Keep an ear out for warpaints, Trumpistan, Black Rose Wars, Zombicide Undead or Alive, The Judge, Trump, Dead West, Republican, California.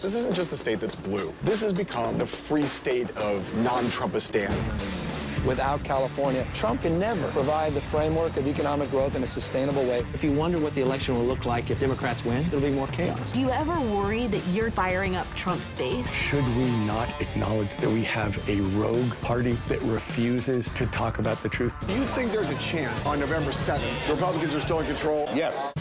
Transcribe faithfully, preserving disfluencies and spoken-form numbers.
This isn't just a state that's blue. This has become the free state of non-Trumpistan. Without California, Trump can never provide the framework of economic growth in a sustainable way. If you wonder what the election will look like if Democrats win, it'll be more chaos. Do you ever worry that you're firing up Trump's base? Should we not acknowledge that we have a rogue party that refuses to talk about the truth? You think there's a chance on November seventh, Republicans are still in control? Yes.